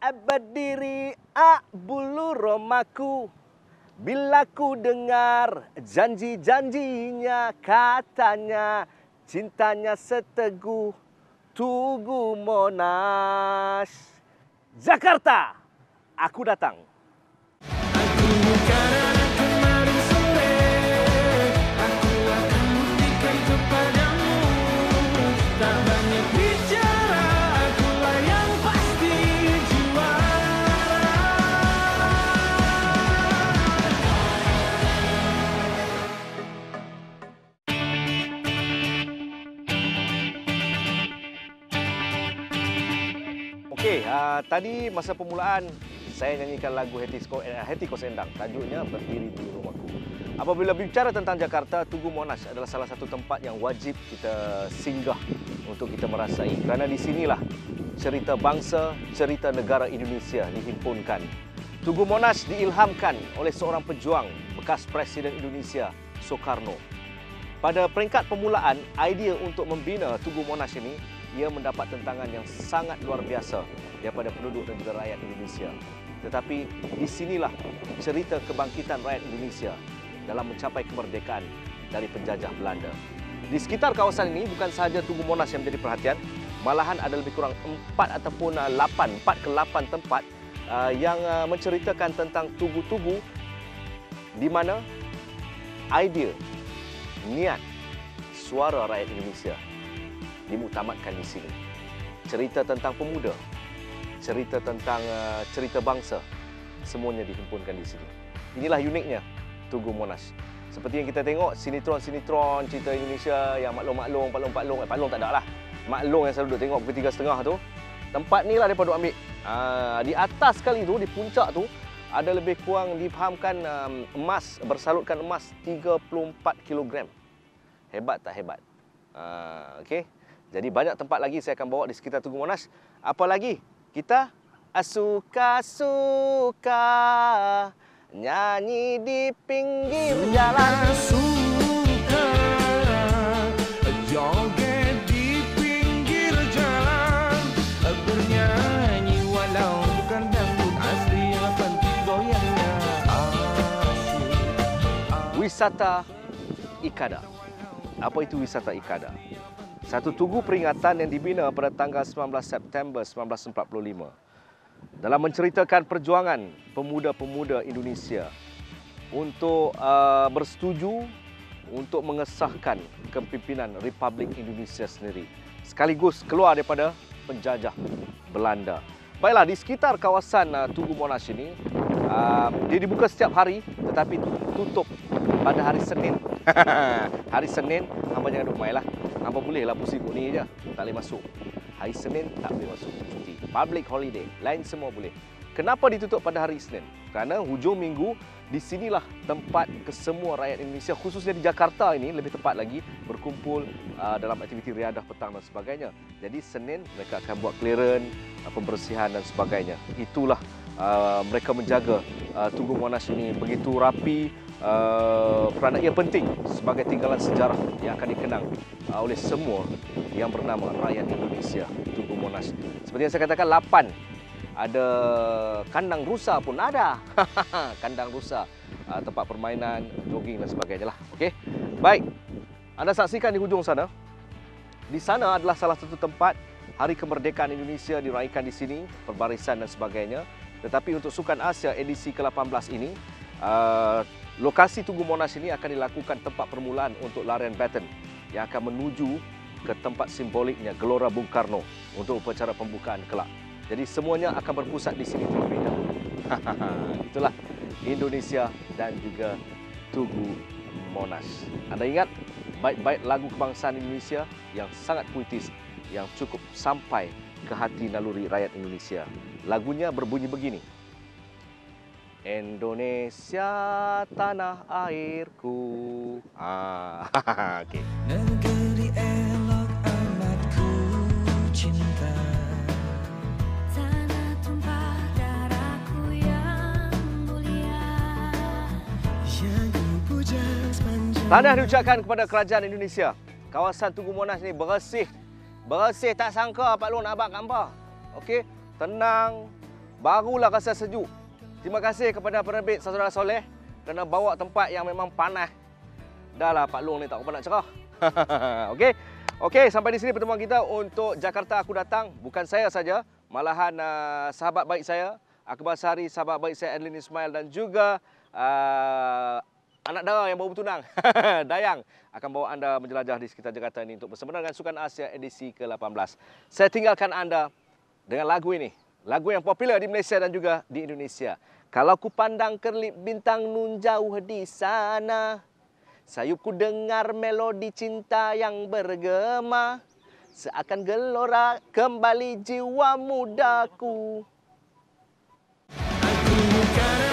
berdiri bulu romaku, bila ku dengar janji-janjinya, katanya cintanya seteguh Tugu Monas. Jakarta, aku datang. Tadi masa permulaan saya nyanyikan lagu Hati Ko Sendang, tajuknya Berdiri di Rumahku. Apabila bicara tentang Jakarta, Tugu Monas adalah salah satu tempat yang wajib kita singgah untuk kita merasai, kerana di sinilah cerita bangsa, cerita negara Indonesia dihimpunkan. Tugu Monas diilhamkan oleh seorang pejuang bekas Presiden Indonesia, Soekarno. Pada peringkat permulaan, idea untuk membina Tugu Monas ini, ia mendapat tentangan yang sangat luar biasa daripada penduduk dan juga rakyat Indonesia. Tetapi di sinilah cerita kebangkitan rakyat Indonesia dalam mencapai kemerdekaan dari penjajah Belanda. Di sekitar kawasan ini bukan sahaja Tugu Monas yang menjadi perhatian, malahan ada lebih kurang 4 ataupun 4 ke 8 tempat yang menceritakan tentang tugu-tugu di mana idea, niat, suara rakyat Indonesia dimuktamadkan di sini. Cerita tentang pemuda, cerita tentang cerita bangsa, semuanya dihimpunkan di sini. Inilah uniknya Tugu Monas. Seperti yang kita tengok sinetron-sinetron cerita Indonesia yang maklong-maklong, paklong-paklong, paklong tak ada lah. Maklong yang selalu duk tengok pukul 3.30 tu, tempat ni lah depa duk ambil. Di atas sekali tu, di puncak tu ada lebih kurang dipahamkan emas, bersalutkan emas 34 kilogram. Hebat tak hebat? Okey. Jadi banyak tempat lagi saya akan bawa di sekitar Tugu Monas. Apa lagi? Kita suka-suka nyanyi di pinggir jalan, suka joget di pinggir jalan, bernyanyi walau bukan dangdut asli, lapan goyangnya asyik. Wisata Ikada. Apa itu Wisata Ikada? Satu tugu peringatan yang dibina pada tanggal 19 September 1945 dalam menceritakan perjuangan pemuda-pemuda Indonesia untuk bersetuju untuk mengesahkan kepimpinan Republik Indonesia sendiri, sekaligus keluar daripada penjajah Belanda. Baiklah, di sekitar kawasan Tugu Monas ini, dia dibuka setiap hari tetapi tutup pada hari Senin. Hari Senin, hamba jangan duk main lah. Apa bolehlah pusing ni je, tak boleh masuk. Hari Senin tak boleh masuk, cuti. Public holiday, lain semua boleh. Kenapa ditutup pada hari Senin? Kerana hujung minggu, di sinilah tempat kesemua rakyat Indonesia, khususnya di Jakarta ini, lebih tepat lagi, berkumpul dalam aktiviti riadah petang dan sebagainya. Jadi Senin mereka akan buat clearance, pembersihan dan sebagainya. Itulah mereka menjaga Tugu Monas ini begitu rapi, kerana ia penting sebagai tinggalan sejarah yang akan dikenang oleh semua yang bernama rakyat Indonesia. Tugu Monas, seperti yang saya katakan, 8 ada kandang rusa pun ada. Kandang rusa, tempat permainan, jogging dan sebagainya lah. Okey, baik, anda saksikan di hujung sana, di sana adalah salah satu tempat Hari Kemerdekaan Indonesia diraihkan di sini, perbarisan dan sebagainya. Tetapi untuk Sukan Asia edisi ke-18 ini, lokasi Tugu Monas ini akan dilakukan tempat permulaan untuk larian baton yang akan menuju ke tempat simboliknya Gelora Bung Karno untuk upacara pembukaan kelak. Jadi semuanya akan berpusat di sini terlebih dahulu. Itulah Indonesia dan juga Tugu Monas. Anda ingat bait-bait lagu kebangsaan Indonesia yang sangat puitis, yang cukup sampai ke hati naluri rakyat Indonesia. Lagunya berbunyi begini. Indonesia tanah airku. Okey. Negeri elok amatku cinta. Tanah tumpah darahku yang mulia. Yang kupuja sepanjang. Tahniah diucapkan kepada kerajaan Indonesia. Kawasan Tugu Monas ni bersih. Bersih tak sangka Pak Long nak abang gambar. Okey, tenang, barulah rasa sejuk. Terima kasih kepada penerbit Saudara Soleh kerana bawa tempat yang memang panas. Dah lah Pak Long ni tak apa nak cerah. Okey. Okey, sampai di sini pertemuan kita untuk Jakarta Aku Datang. Bukan saya saja, malahan sahabat baik saya, Akhubal Sari, sahabat baik saya Adeline Ismail dan juga anak dara yang baru bertunang, Dayang, akan bawa anda menjelajah di sekitar Jakarta ini untuk bersama dengan Sukan Asia edisi ke-18. Saya tinggalkan anda dengan lagu ini. Lagu yang popular di Malaysia dan juga di Indonesia. Kalau ku pandang kerlip bintang nun jauh di sana, sayupku dengar melodi cinta yang bergema, seakan gelora kembali jiwa mudaku. Aku bukan